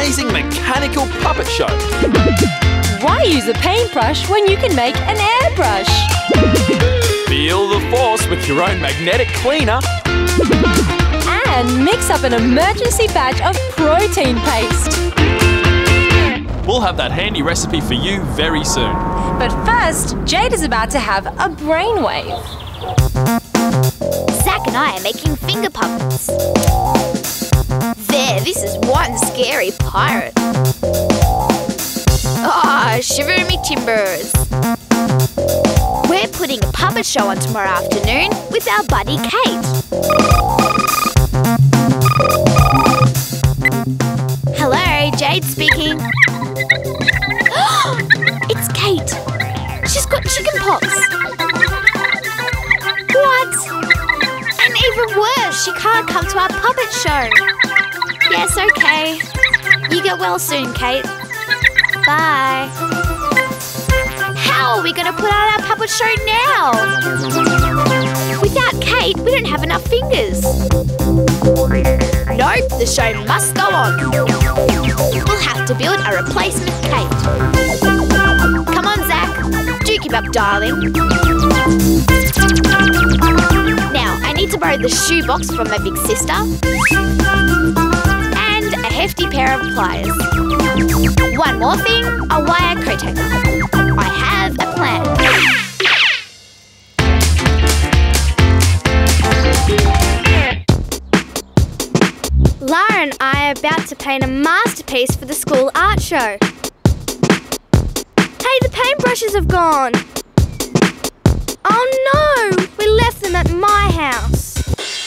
amazing mechanical puppet show. Why use a paintbrush when you can make an airbrush? Feel the force with your own magnetic cleaner. And mix up an emergency batch of protein paste. We'll have that handy recipe for you very soon. But first, Jade is about to have a brainwave. Zach and I are making finger puppets. There, this is one scary pirate. Ah, oh, shiver me timbers. We're putting a puppet show on tomorrow afternoon with our buddy Kate. Hello, Jade speaking. It's Kate. She's got chicken pox. What? And even worse, she can't come to our puppet show. Yes, okay. You get well soon, Kate. Bye. How are we going to put on our puppet show now? Without Kate, we don't have enough fingers. Nope, the show must go on. We'll have to build a replacement Kate. Come on, Zach. Do give up, darling. Now, I need to borrow the shoebox from my big sister. And a hefty pair of pliers. One more thing, a wire coat hanger. I have a plan. Lara and I are about to paint a masterpiece for the school art show. Hey, the paintbrushes have gone. Oh no, we left them at my house.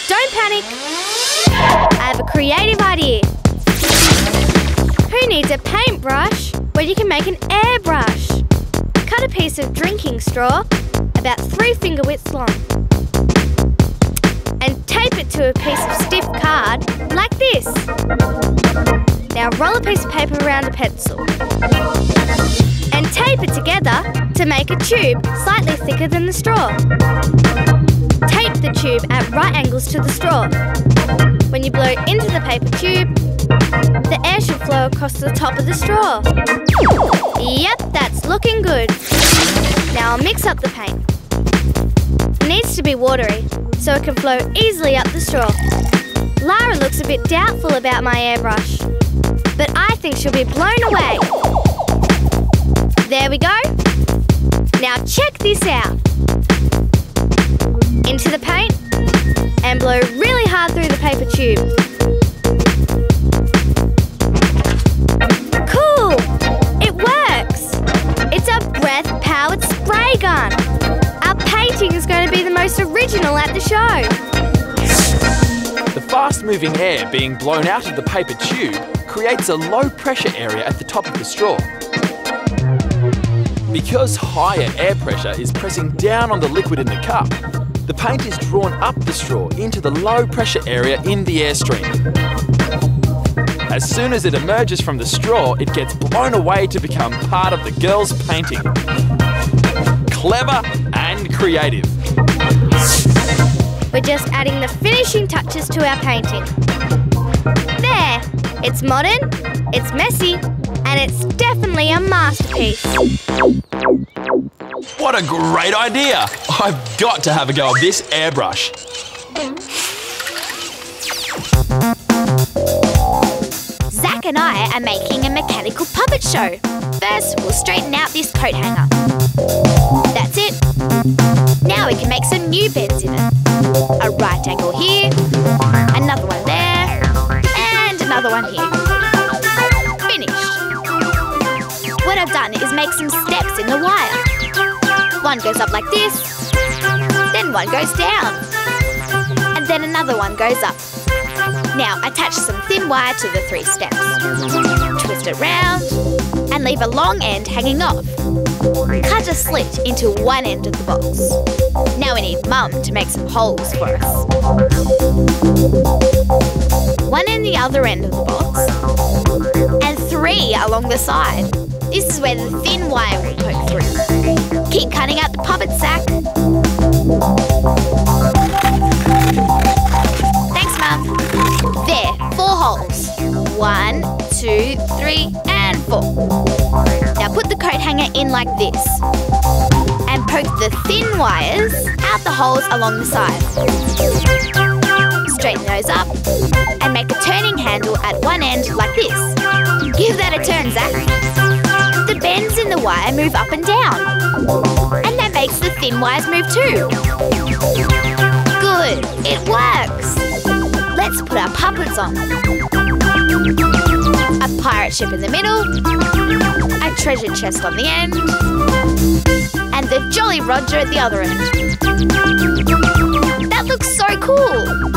Don't panic. I have a creative idea. Who needs a paintbrush when you can make an airbrush? Cut a piece of drinking straw about 3 finger widths long and tape it to a piece of stiff card like this. Now roll a piece of paper around a pencil and tape it together to make a tube slightly thicker than the straw. Tape the tube at right angles to the straw. When you blow into the paper tube, the air should flow across the top of the straw. Yep, that's looking good. Now I'll mix up the paint. It needs to be watery, so it can flow easily up the straw. Lara looks a bit doubtful about my airbrush, but I think she'll be blown away. There we go. Now check this out. Into the paint and blow really hard through the paper tube. Cool, it works. It's a breath-powered spray gun. Painting is going to be the most original at the show. The fast-moving air being blown out of the paper tube creates a low-pressure area at the top of the straw. Because higher air pressure is pressing down on the liquid in the cup, the paint is drawn up the straw into the low-pressure area in the airstream. As soon as it emerges from the straw, it gets blown away to become part of the girl's painting. Clever and creative. We're just adding the finishing touches to our painting. There! It's modern, it's messy, and it's definitely a masterpiece. What a great idea! I've got to have a go at this airbrush. Zach and I are making a mechanical puppet show. First, we'll straighten out this coat hanger. That's it. Now we can make some new bends in it. A right angle here, another one there, and another one here. Finished. What I've done is make some steps in the wire. One goes up like this, then one goes down, and then another one goes up. Now attach some thin wire to the 3 steps. Twist it round and leave a long end hanging off. Cut a slit into one end of the box. Now we need Mum to make some holes for us. One in the other end of the box and 3 along the side. This is where the thin wire will poke through. Keep cutting out the puppet, Zach. Thanks, Mum. There, 4 holes. 1, 2, 1, 2, 3, and 4. Now put the coat hanger in like this and poke the thin wires out the holes along the sides. Straighten those up and make a turning handle at one end like this. Give that a turn, Zach. The bends in the wire move up and down, and that makes the thin wires move too. Good, it works. Let's put our puppets on. A pirate ship in the middle, a treasure chest on the end, and the Jolly Roger at the other end. That looks so cool!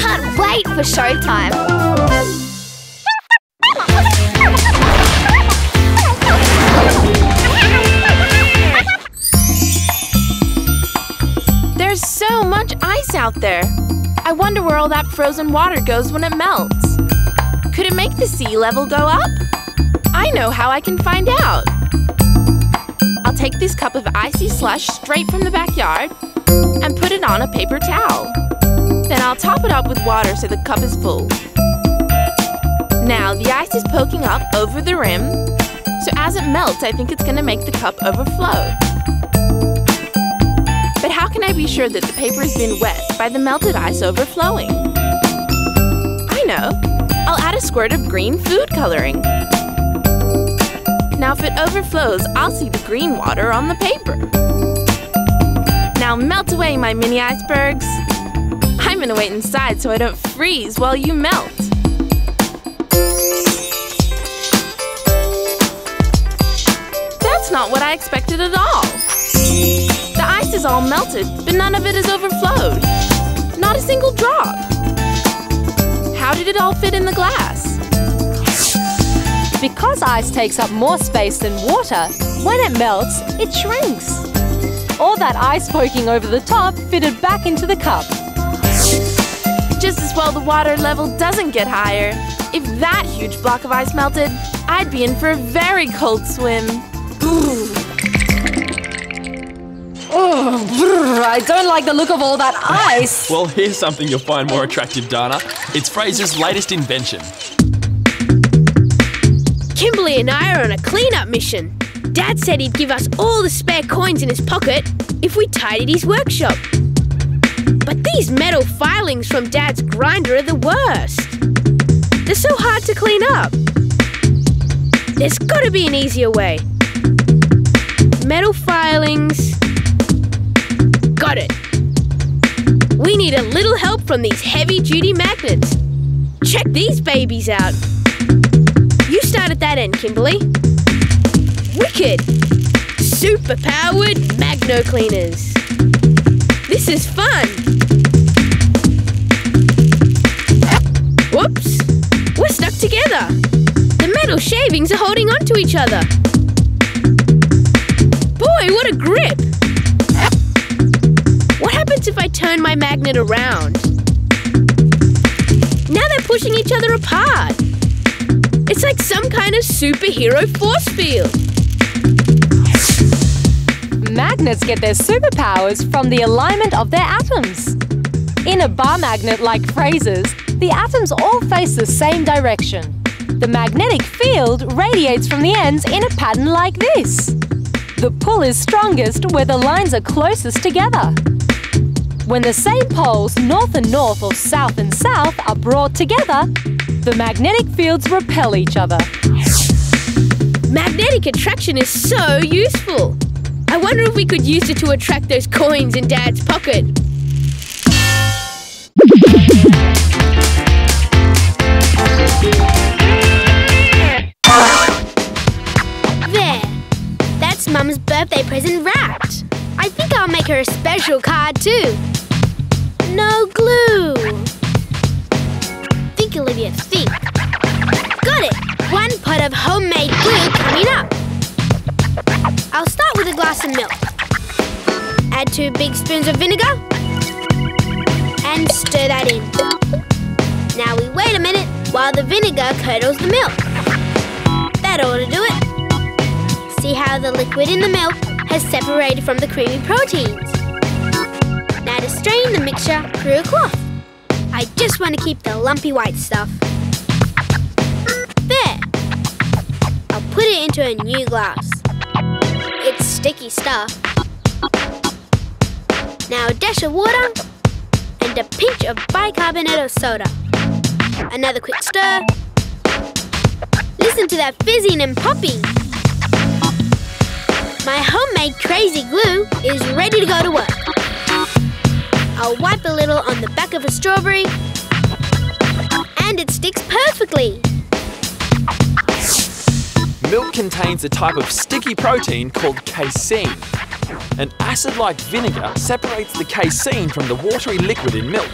Can't wait for showtime! There's so much ice out there. I wonder where all that frozen water goes when it melts. Could it make the sea level go up? I know how I can find out. I'll take this cup of icy slush straight from the backyard and put it on a paper towel. Then I'll top it up with water so the cup is full. Now the ice is poking up over the rim, so as it melts, I think it's going to make the cup overflow. But how can I be sure that the paper has been wet by the melted ice overflowing? I know! I'll add a squirt of green food coloring. Now if it overflows, I'll see the green water on the paper. Now melt away, my mini icebergs! I'm gonna wait inside so I don't freeze while you melt. That's not what I expected at all! The ice is all melted, but none of it has overflowed. Not a single drop. How did it all fit in the glass? Because ice takes up more space than water, when it melts, it shrinks. All that ice poking over the top fitted back into the cup. Just as well the water level doesn't get higher. If that huge block of ice melted, I'd be in for a very cold swim. Ooh. Oh, I don't like the look of all that ice. Well, here's something you'll find more attractive, Donna. It's Fraser's latest invention. Kimberly and I are on a clean-up mission. Dad said he'd give us all the spare coins in his pocket if we tidied his workshop. But these metal filings from Dad's grinder are the worst. They're so hard to clean up. There's got to be an easier way. Metal filings... Got it. We need a little help from these heavy-duty magnets. Check these babies out. You start at that end, Kimberly. Wicked! Super-powered magno-cleaners. This is fun. Whoops! We're stuck together. The metal shavings are holding on to each other. Boy, what a grip! What happens if I turn my magnet around? Now they're pushing each other apart. It's like some kind of superhero force field. Magnets get their superpowers from the alignment of their atoms. In a bar magnet like Fraser's, the atoms all face the same direction. The magnetic field radiates from the ends in a pattern like this. The pull is strongest where the lines are closest together. When the same poles, north and north or south and south, are brought together, the magnetic fields repel each other. Magnetic attraction is so useful. I wonder if we could use it to attract those coins in Dad's pocket. There. That's Mum's birthday present wrapped. I think I'll make her a special card too. No glue. Think, Olivia, think. Got it! One pot of homemade glue coming up. I'll start with a glass of milk. Add 2 big spoons of vinegar and stir that in. Now we wait a minute while the vinegar curdles the milk. That ought to do it. See how the liquid in the milk has separated from the creamy proteins. Now to strain the mixture through a cloth. I just want to keep the lumpy white stuff. There! I'll put it into a new glass. It's sticky stuff. Now a dash of water and a pinch of bicarbonate of soda. Another quick stir. Listen to that fizzing and popping. My homemade crazy glue is ready to go to work. I'll wipe a little on the back of a strawberry and it sticks perfectly. Milk contains a type of sticky protein called casein. An acid like vinegar separates the casein from the watery liquid in milk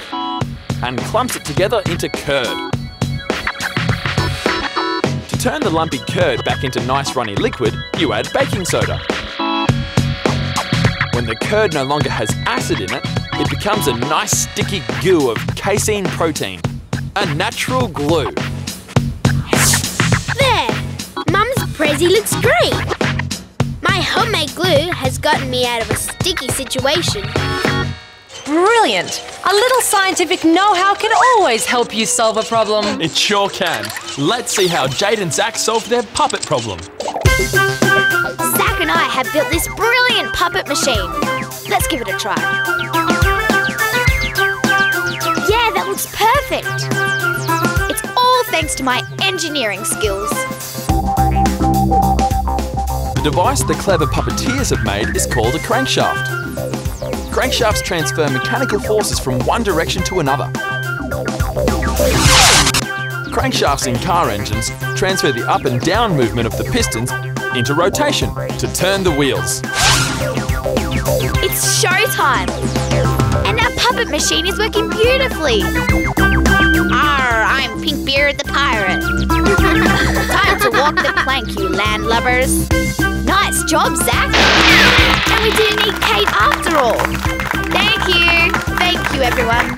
and clumps it together into curd. To turn the lumpy curd back into nice runny liquid, you add baking soda. When the curd no longer has acid in it, it becomes a nice sticky goo of casein protein, a natural glue. Prezi looks great! My homemade glue has gotten me out of a sticky situation. Brilliant! A little scientific know-how can always help you solve a problem. It sure can. Let's see how Jade and Zach solved their puppet problem. Zach and I have built this brilliant puppet machine. Let's give it a try. Yeah, that looks perfect! It's all thanks to my engineering skills. The device the clever puppeteers have made is called a crankshaft. Crankshafts transfer mechanical forces from one direction to another. Crankshafts in car engines transfer the up and down movement of the pistons into rotation to turn the wheels. It's showtime! And our puppet machine is working beautifully! Arr, I'm Pinkbeard the pirate. Time to walk the plank, you landlubbers. Nice job, Zach! And we didn't need Kate after all! Thank you! Thank you, everyone!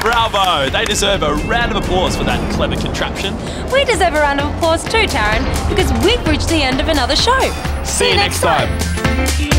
Bravo! They deserve a round of applause for that clever contraption. We deserve a round of applause too, Taryn, because we've reached the end of another show. See you next time!